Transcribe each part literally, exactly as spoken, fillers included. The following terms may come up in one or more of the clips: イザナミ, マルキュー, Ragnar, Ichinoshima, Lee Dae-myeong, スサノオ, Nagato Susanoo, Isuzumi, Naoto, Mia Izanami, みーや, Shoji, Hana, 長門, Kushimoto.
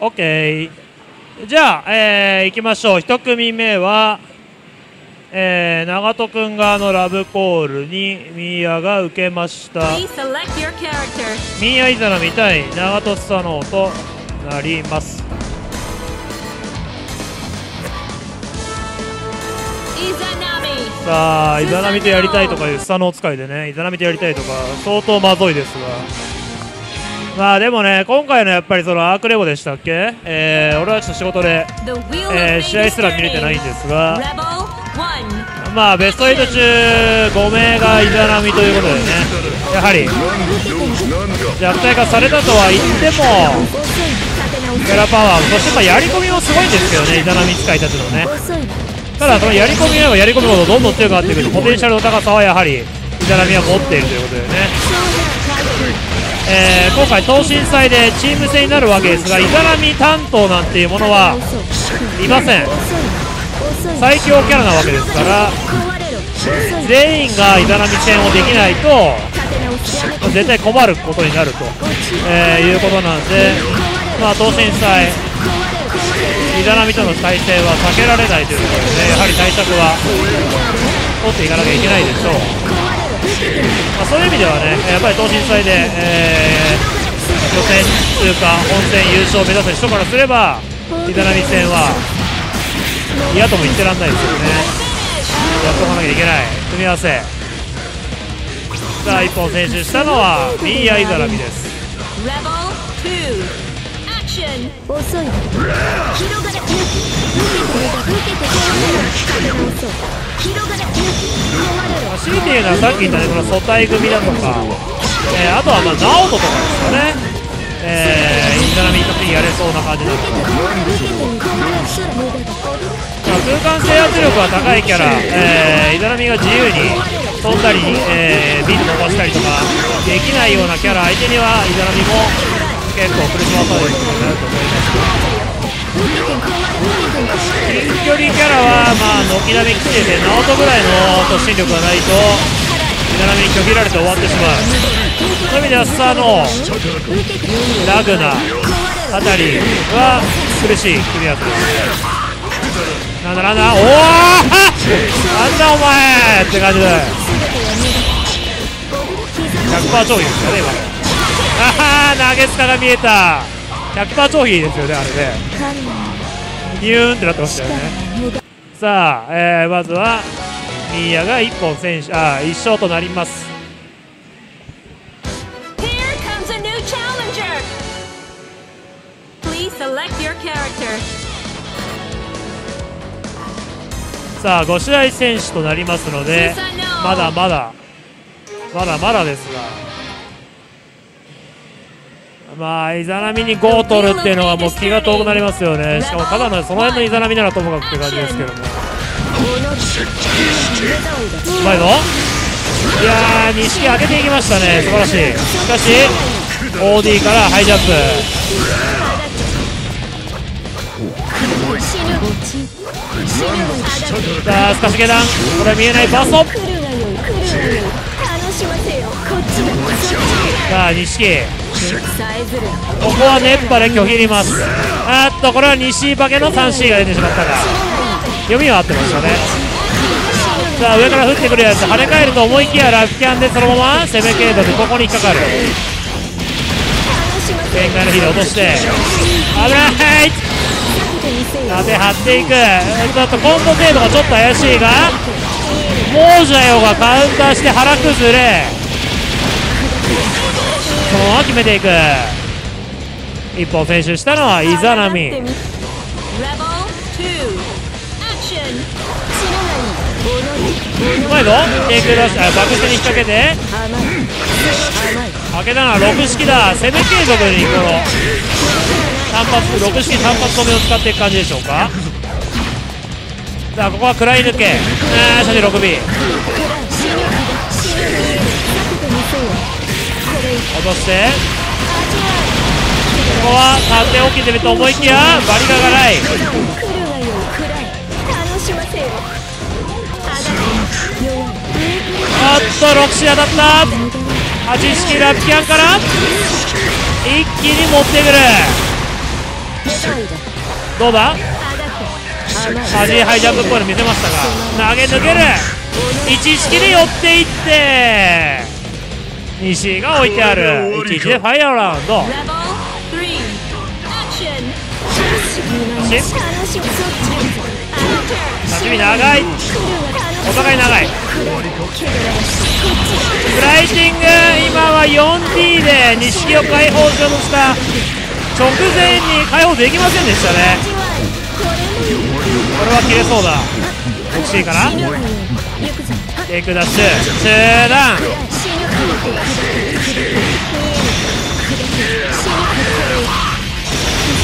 OK。 じゃあ、えー、いきましょう。いち組目は、えー、長門君側のラブコールにミーアが受けました。ミーアイザナみたい長門スサノオとなります。さあイザナミとやりたいとかいうスサノオ使いでね、イザナミとやりたいとか相当まずいですが、まあでもね、今回のやっぱりそのアークレゴでしたっけ、えー、俺はちょっと仕事で、えー、試合すら見れてないんですが、まあベストはち中ご名がイザナミということでね、やはり弱体化されたとは言ってもキャラパワー、そしてまあやり込みもすごいんですけどね、イザナミ使いたちのね。ただそのやり込みはやり込むほどどんどん強くなってくるポテンシャルの高さはやはりイザナミは持っているということでね。えー、今回、等身祭でチーム戦になるわけですが、イザナミ担当なんていうものはいません。最強キャラなわけですから、全員がイザナミ戦をできないと絶対困ることになると、えー、いうことなんで、まあ、等身祭イザナミとの対戦は避けられないということで、ね、やはり対策は取っていかなきゃいけないでしょう。まあそういう意味ではね、やっぱり等身祭で、えー、予選というか本戦優勝を目指す人からすればイザナミ戦は嫌とも言ってらんないですよね。やっておかなきゃいけない組み合わせ。さあいっぽん選手したのはミーアイザナミです。強いていうのはさっき言ったね、この素体組だとか、えー、あとはまあナオトとかですかね、えー、イザナミ一発にやれそうな感じだとか、空間制圧力が高いキャラ、えー、イザナミが自由に飛んだり、えー、ビート飛ばしたりとかできないようなキャラ相手にはイザナミも結構苦しまされることになると思います。近距離キャラは、まあ、軒並み来てて、ナオトぐらいの突進力がないと、イザナミに拒否られて終わってしまう。そういう意味では、スサノオ、ラグナあたりは苦しい組み合わせです。なんだなんだ、おお、なんだお前って感じで、ひゃくパーセント 超費ですかね、今。ああ、投げ下が見えた。ひゃくパーセント 超費ですよね、あれね。ニューンってなってましたよね。さあ、えー、まずはミーアがいっぽん選手、あ、いち勝となります。さあご試合選手となりますので、まだまだまだまだですが、まあイザナミにごを取るっていうのはもう気が遠くなりますよね。しかもただのその辺のイザナミならともかくって感じですけども、うまいぞ。いやー、錦上げていきましたね、素晴らしい。しかし オーディー からハイジャンプ、さあすかし下段、これ見えないバースト。さあ錦、ここは熱波で拒否ります。あーっと、これは西化けの スリーシー が出てしまったが、読みは合ってましたね。さあ上から降ってくるやつ跳ね返ると思いきやラフキャンでそのまま攻め系統でここに引っかかる、限界の火で落として、危ない。縦張っていく、あとコンボ程度がちょっと怪しいが、モージャヨがカウンターして腹崩れ、そのまま決めていく。一本選手したのはイザナミ。うまいぞ、テイク出し、あ、バックスに引っ掛けて開けたのはろく式だ。攻め継続にこの単発、ろく式単発止めを使っていく感じでしょうか。さあここは食らい抜け、あー、射程 ろくビー、落として、ここは縦置き攻めと思いきやバリが辛い。あっとろく式当たった。はち式ラッキャンから一気に持ってくる。どうだ、端ハイジャンプっぽいの見せましたが、投げ抜ける、いちいち式で寄っていって西井が置いてある、いちいちでファイアラウンド、立ち見長い、お互い長い、フライティング、今は よんティー で錦を解放しようとした直前に解放できませんでしたね。これは切れそうだ、欲しいかな、テイクダッシュ中断、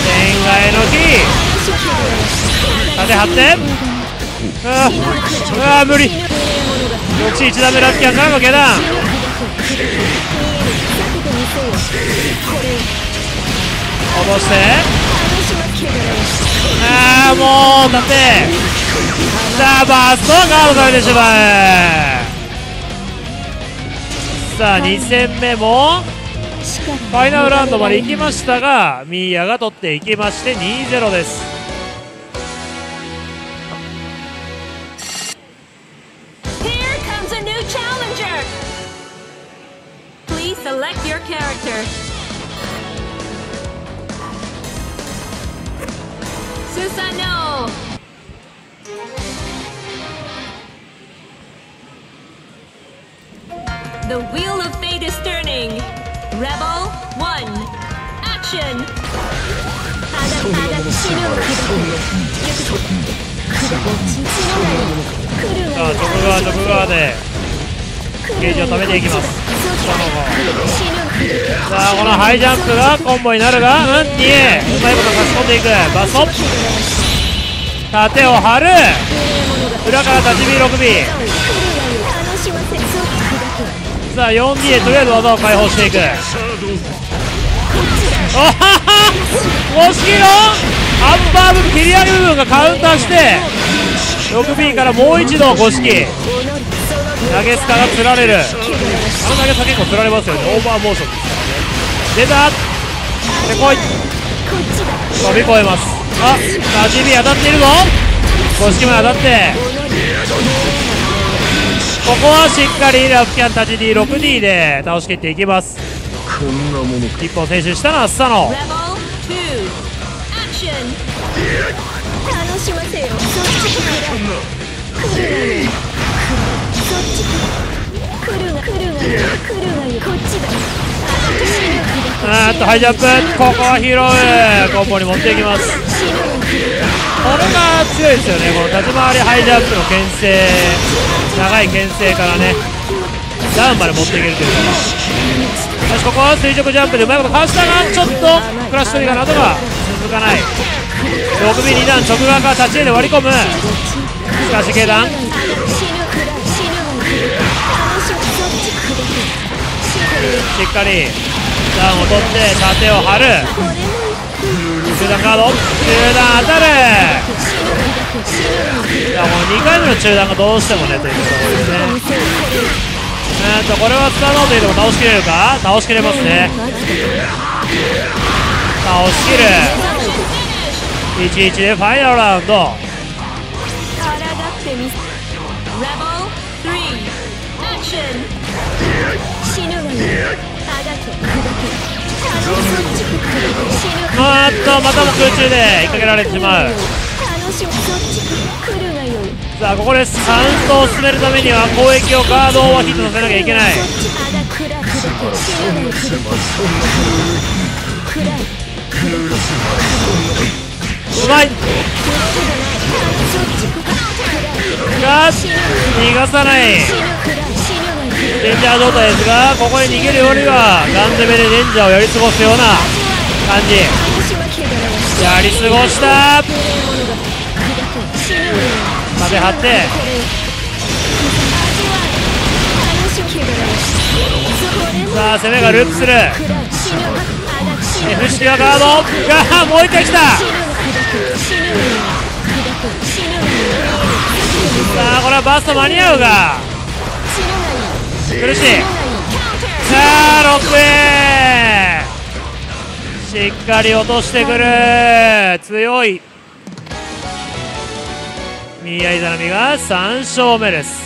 天外のキー縦張ってうわうわ無理、ろくいち段目ラッキーからの下段、戻して、ああもう立てさあバーストをガードされてしまう。さあに戦目もファイナルラウンドまで行きましたが、ミーヤが取っていきまして にたいゼロ です。The wheel of fate is turning. Rebel one, action.さあ よんディー でとりあえず技を解放していく。おはは押し切ろう、アッパー部分切り上げ部分がカウンターして ろくビー からもう一度ご式投げすからつられる、あの投げさ結構つられますよね、オーバーモーションですからね。出たでこい飛び越えます。あっ はちビー 当たっているぞ、ご式まで当たって、ここはしっかりラフキャンタち ディーろくディー で倒しきっていきます。一本選手したのはスサノ、あーっとハイジャンプ、ここは拾う、コンボに持っていきます。これが強いですよね、この立ち回りハイジャンプの牽制、長い牽制からねダウンまで持っていけるというか、しかしここは垂直ジャンプでうまいことかわしたが、ちょっとクラッシュトリガーなどが続かない。 ろくビーに 段直側から立ち絵で割り込む、しかし下段しっかりダウンを取って盾を張る、中段カード中段当たる、いやもうにかいめの中断がどうしてもねというところですね。うんとこれはスターノーというとも倒しきれるか、倒しきれますね、倒しきる、いちいちでファイナルラウンド、あーっとまたも空中で引っ掛けられてしまう。さあここです、カウントを進めるためには攻撃をガードをヒットさせなきゃいけない。うまいが逃がさない、レンジャー状態ですが、ここに逃げるよりはガン攻めでレンジャーをやり過ごすような感じ、やり過ごした壁張って、さあ攻めがループする、 F 式はガードがもう一回来た。さあこれはバースト間に合うが苦しい。さあロックへしっかり落としてくる、強い宮井七海がさん勝目です。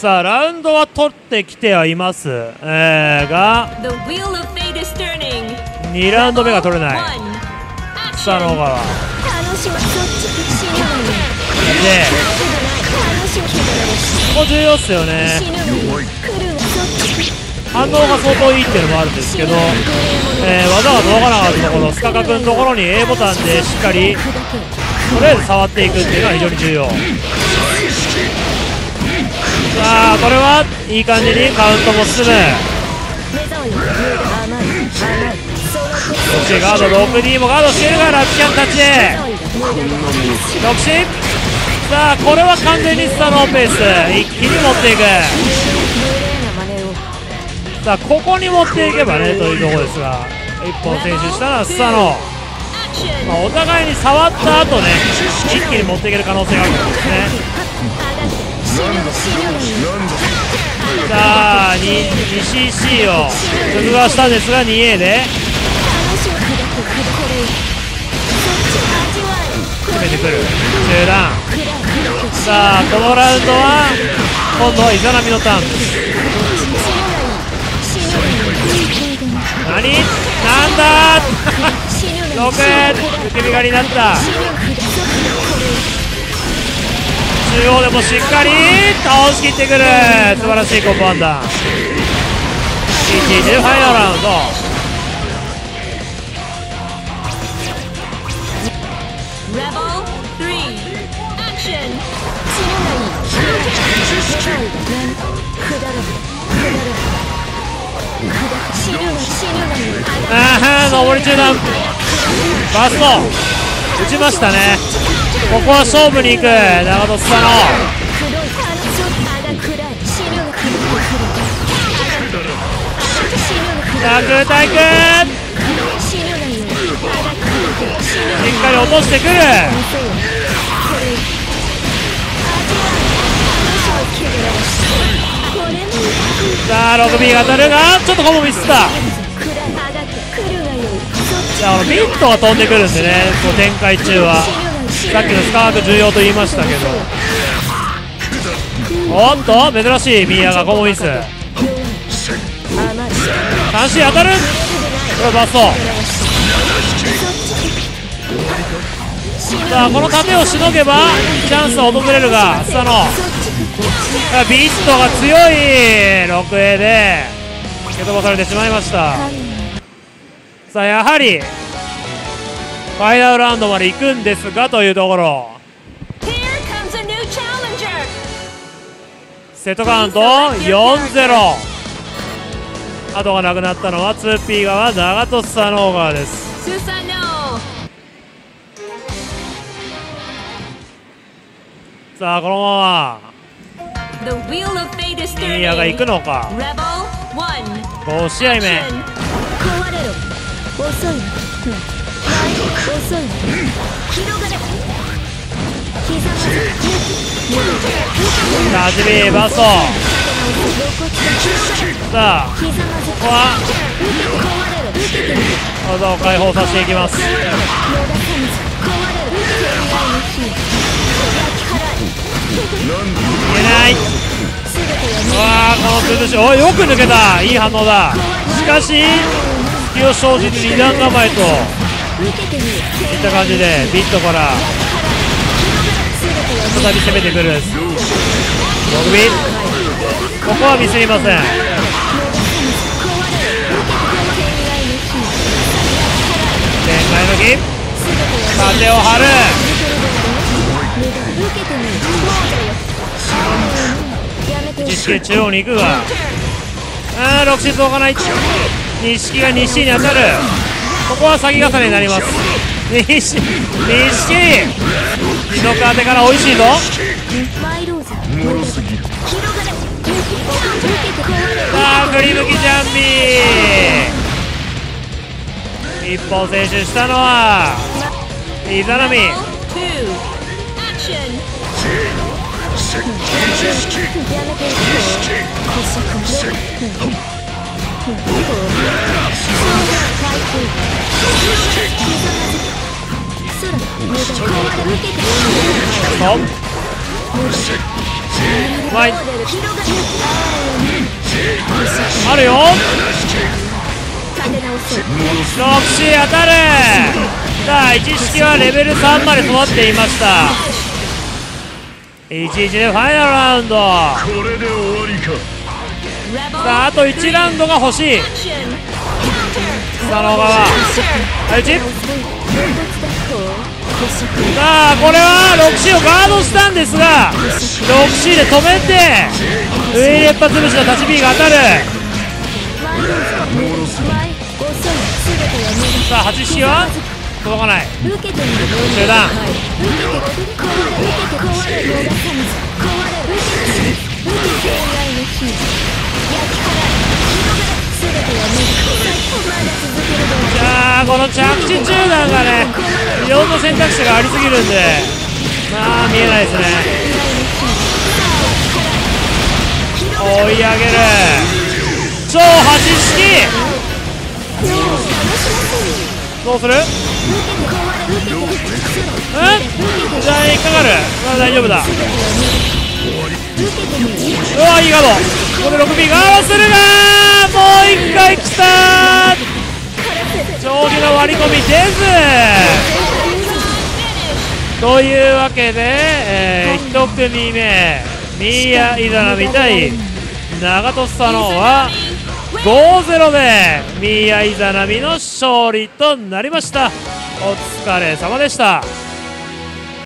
さあラウンドは取ってきてはいます、えー、がにラウンド目が取れない。さあ野川ここ重要っすよね。反応が相当いいっていうのもあるんですけど、えー、技が届かなかったところ、須賀君のところに A ボタンでしっかりとりあえず触っていくっていうのが非常に重要。さあこれはいい感じにカウントも進む。そしてガード ろくディー もガードしているがラッキャン立ち独身。さあこれは完全にスタノーペース一気に持っていく。さあここに持っていけばねというところですが、いっぽん選手したらスタノー、まあ、お互いに触った後ね一気に持っていける可能性があるんですね。さあ にシーシー を録画したんですが にエー で決めてくる中段。さあこのラウンドは今度はイザナミのターンです。何なんだろく受け身がになった。中央でもしっかり倒しきってくる、素晴らしいコンボ判断。いちいちでファイナルラウンド。ああ、上り中断バスト打ちましたね。ここは勝負に行く長門スサノ。タクタクしっかり落としてくる。さあ ろくビー が当たるがちょっとほぼミスった。ミットが飛んでくるんでね、こう展開中はさっきのスカーク重要と言いましたけど、おっと珍しいミーヤがゴムミス。三振当たる、これバスト。さあこの盾をしのげばチャンスは訪れるが、スタノビットが強い ろくエー で蹴飛ばされてしまいました。さあやはりファイナルラウンドまで行くんですがというところ、セットカウント よんゼロ、 後がなくなったのは ツーピー 側長門スサノー側です。さあこのままミヤが行くのか。ご試合目遅い、遅い、広がれ、なじみバスト。さあここは技を解放させていきます。いけない、わあこの崩し、おいよく抜けた、いい反応だ。しかし隙を生じずに段構えといった感じでビットから再び攻めてくる。ろくビーここはミスりません。前回の木風を張る、実施中央に行くが、ああろくシーズン置かない。錦が西に当たる、ここは先重ねになります。錦、錦二度当てから美味しいぞ。さあ振り向きジャンピー一歩前進したのはイザナミ。あるよ。ろくシー当たる。さあ一式はレベルさんまで止まっていました。いちいちでファイナルラウンド。これで終わりか。さああといちラウンドが欲しい。さあの側あいち。さあこれは ろくシー をガードしたんですが ろくシー で止めて上に連発虫の立ち B が当たる。さあ はちシー は届かない。中断。じゃあこの着地中断がねいろんな選択肢がありすぎるんでまあ見えないですね。追い上げる超はち式。どうする？うん？じゃあ引っかかる。まあ大丈夫だ。うわいいガード。これ ろくビー ガードするがもう一回来たー。上下の割り込み出ずというわけで、えー、いち組目ミーア・イザナミ対長門スサノオはごたいゼロでミーア・イザナミの勝利となりました。お疲れ様でした。